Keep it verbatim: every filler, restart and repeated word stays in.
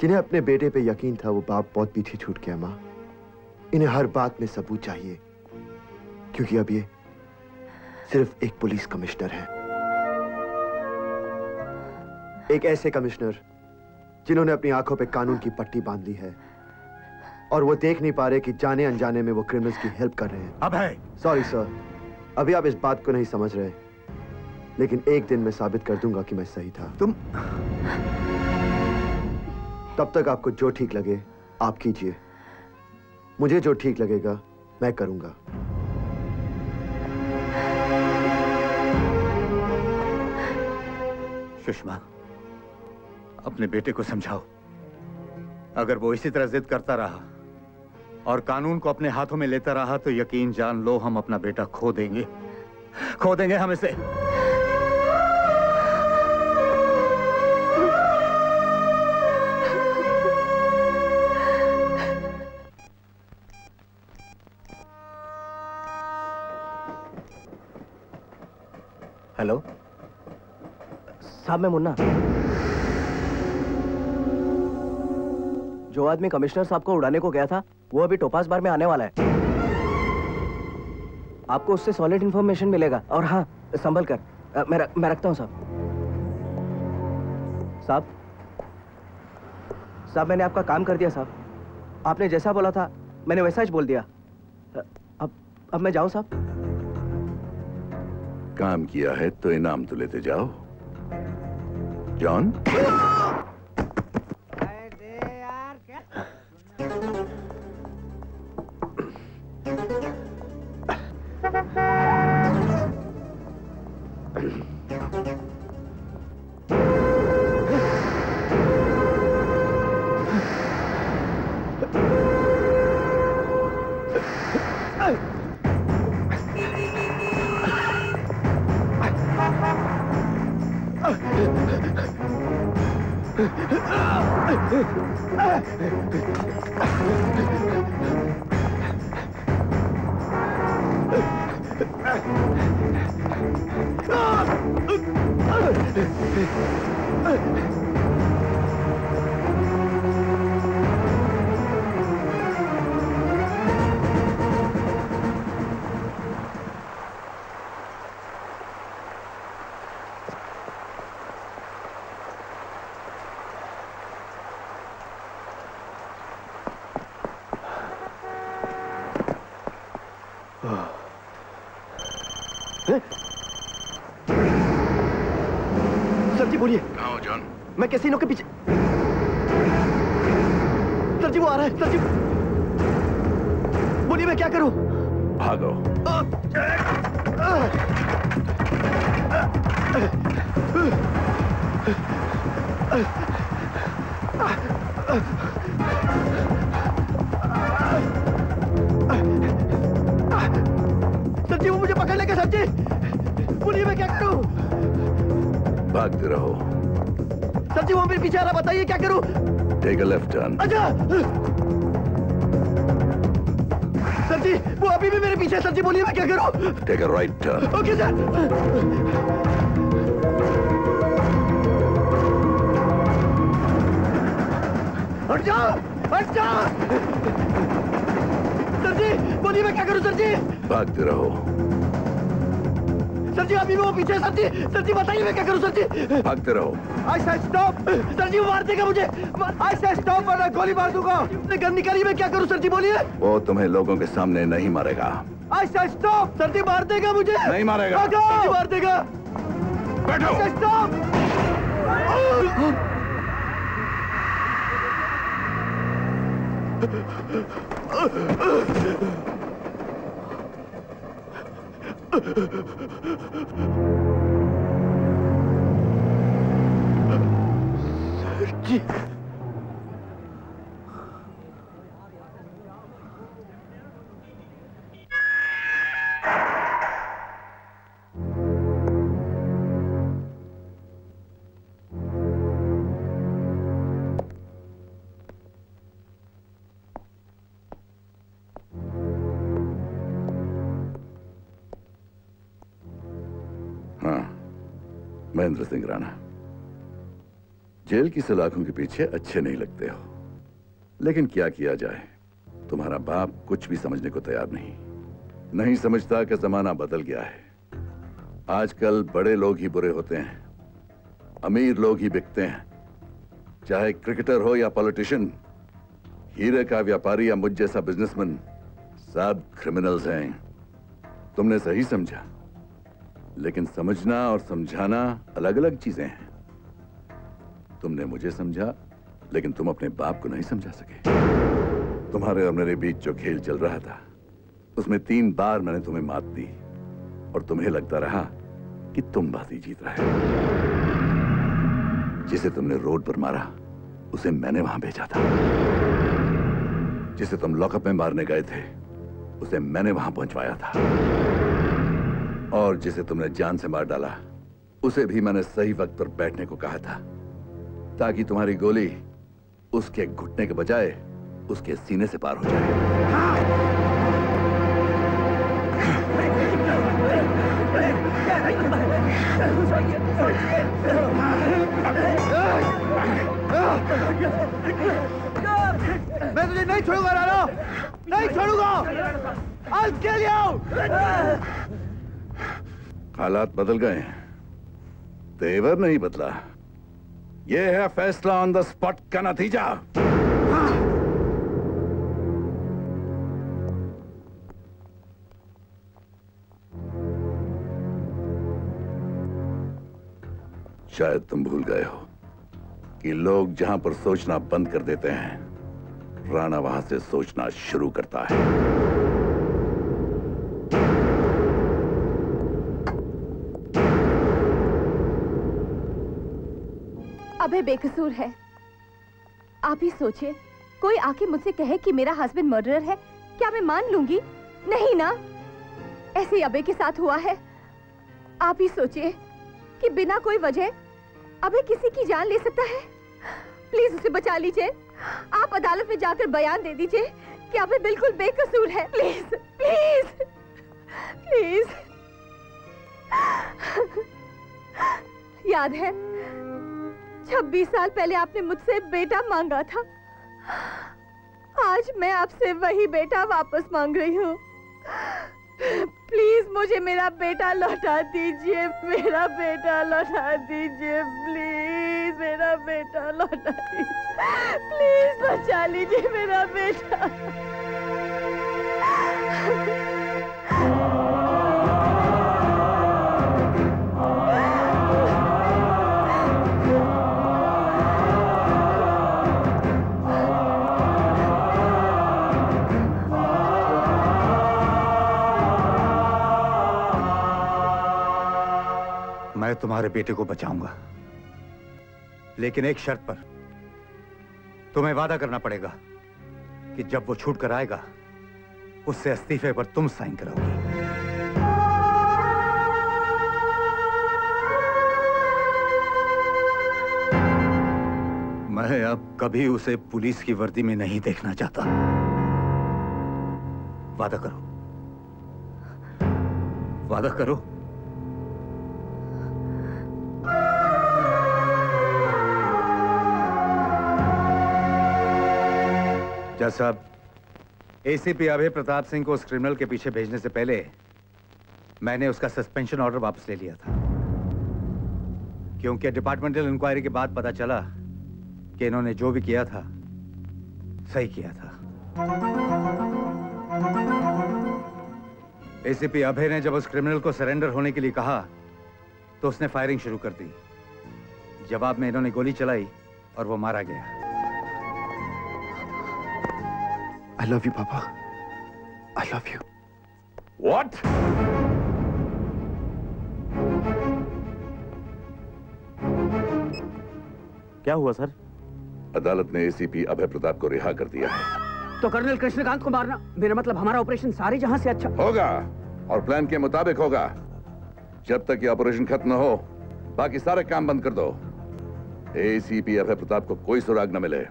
जिन्हें अपने बेटे पे यकीन था वो बाप बहुत पीछे छूट गया। माँ, इन्हें हर बात में सबूत चाहिए, क्योंकि अब ये सिर्फ एक पुलिस कमिश्नर है, एक ऐसे कमिश्नर जिन्होंने अपनी आंखों पे कानून की पट्टी बांध ली है और वो देख नहीं पा रहे कि जाने अनजाने में वो क्रिमिनल्स की हेल्प कर रहे हैं। अब है। सॉरी सर, अभी आप इस बात को नहीं समझ रहे, लेकिन एक दिन मैं साबित कर दूंगा कि मैं सही था। तुम तब तक आपको जो ठीक लगे आप कीजिए, मुझे जो ठीक लगेगा मैं करूंगा। सुषमा, अपने बेटे को समझाओ। अगर वो इसी तरह जिद करता रहा और कानून को अपने हाथों में लेता रहा तो यकीन जान लो हम अपना बेटा खो देंगे, खो देंगे हम इसे। हेलो साहब, मैं मुन्ना। जो आदमी कमिश्नर साहब को उड़ाने को गया था वो अभी टोपास बार में आने वाला है। आपको उससे सॉलिड इंफॉर्मेशन मिलेगा। और हाँ, संभल कर। आ, मैं रख, मैं रखता हूँ साहब। साहब साहब मैंने आपका काम कर दिया साहब। आपने जैसा बोला था मैंने वैसा ही बोल दिया। अब अब मैं जाऊँ साहब? काम किया है तो इनाम तो लेते जाओ। जॉन, मैं कैसीनो के पीछे। सर जी वो आ रहा है। सर जी बोलिए मैं क्या करूं? भागो। सर जी वो मुझे पकड़ लेगा। सर जी बोलिए मैं क्या करूं? भागते रहो। सर जी वो मेरे पीछे आ रहा, बताइए क्या करूं? Take a left turn. अच्छा सर जी वो अभी भी मेरे पीछे है। सर जी बोलिए मैं क्या करूं? Take a right turn. Okay sir. हट जाओ, हट जाओ। सर जी बोलिए मैं क्या करूं? सर जी भागते रहो। सर जी अभी भी वो पीछे। सर जी सर जी बताइए मैं क्या करूं? सर जी भागते रहो। आइसा स्टॉप। सर जी मार देगा मुझे। आइसा स्टॉप वरना गोली मार दूंगा। अपने घर निकालिए, मैं क्या करूं? सर जी बोलिए। वो तुम्हें लोगों के सामने नहीं मारेगा। आइसा स्टॉप। सर जी मार देगा मुझे। नहीं मारेगा। सर जी मार देगा। बैठो। आइसा stop. Sir ji Mahendra Singh Rana jail की सलाखों के पीछे अच्छे नहीं लगते हो, लेकिन क्या किया जाए, तुम्हारा बाप कुछ भी समझने को तैयार नहीं। नहीं समझता कि जमाना बदल गया है। आजकल बड़े लोग ही बुरे होते हैं, अमीर लोग ही बिकते हैं। चाहे क्रिकेटर हो या पॉलिटिशियन, हीरे का व्यापारी या मुझ जैसा बिजनेसमैन, सब क्रिमिनल्स हैं। तुमने सही समझा, लेकिन समझना और समझाना अलग अलग चीजें हैं। तुमने मुझे समझा, लेकिन तुम अपने बाप को नहीं समझा सके। तुम्हारे और मेरे बीच जो खेल चल रहा था, उसमें तीन बार मैंने तुम्हें मात दी और तुम्हें लगता रहा कि तुम बाजी जीत रहे। जिसे तुमने रोड पर मारा, उसे मैंने वहां भेजा था। जिसे तुम लॉकअप में मारने गए थे, उसे मैंने वहां पहुंचवाया था। और जिसे तुमने जान से मार डाला, उसे भी मैंने सही वक्त पर बैठने को कहा था, ताकि तुम्हारी गोली उसके घुटने के बजाय उसके सीने से पार हो जाए। हाँ। मैं तुझे नहीं छोड़ूंगा राणा, नहीं छोड़ूंगा। आज के लिए आओ। हालात बदल गए हैं, तेवर नहीं बदला। ये है फैसला ऑन द स्पॉट का नतीजा। शायद तुम भूल गए हो कि लोग जहां पर सोचना बंद कर देते हैं, राणा वहां से सोचना शुरू करता है। अबे बेकसूर है। आप ही सोचिए, कोई आके मुझसे कहे कि मेरा हस्बैंड मर्डरर है, क्या मैं मान लूंगी? नहीं ना, ऐसे ही अबे के साथ हुआ है। आप ही सोचिए कि बिना कोई वजह अबे किसी की जान ले सकता है। प्लीज उसे बचा लीजिए। आप अदालत में जाकर बयान दे दीजिए कि अबे बिल्कुल बेकसूर है। Please please please. याद है छब्बीस साल पहले आपने मुझसे बेटा मांगा था, आज मैं आपसे वही बेटा वापस मांग रही हूँ। प्लीज मुझे मेरा बेटा लौटा दीजिए, मेरा बेटा लौटा दीजिए, प्लीज मेरा बेटा लौटा दीजिए, प्लीज बचा लीजिए मेरा बेटा। मैं तुम्हारे बेटे को बचाऊंगा, लेकिन एक शर्त पर। तुम्हें वादा करना पड़ेगा कि जब वो छूट कर आएगा, उससे इस्तीफे पर तुम साइन कराओगी। मैं अब कभी उसे पुलिस की वर्दी में नहीं देखना चाहता। वादा करो, वादा करो। जज साहब, एसीपी अभय प्रताप सिंह को उस क्रिमिनल के पीछे भेजने से पहले मैंने उसका सस्पेंशन ऑर्डर वापस ले लिया था, क्योंकि डिपार्टमेंटल इंक्वायरी के बाद पता चला कि इन्होंने जो भी किया था सही किया था। एसीपी अभय ने जब उस क्रिमिनल को सरेंडर होने के लिए कहा तो उसने फायरिंग शुरू कर दी। जवाब में इन्होंने गोली चलाई और वो मारा गया। I love you, Papa. I love you. What? क्या हुआ सर? अदालत ने एसीपी अभय प्रताप को रिहा कर दिया है। तो कर्नल कृष्णकांत को मारना, मेरा मतलब हमारा ऑपरेशन सारे जहां से अच्छा होगा और प्लान के मुताबिक होगा। जब तक ये ऑपरेशन खत्म न हो, बाकी सारे काम बंद कर दो। एसीपी अभय प्रताप को कोई सुराग न मिले।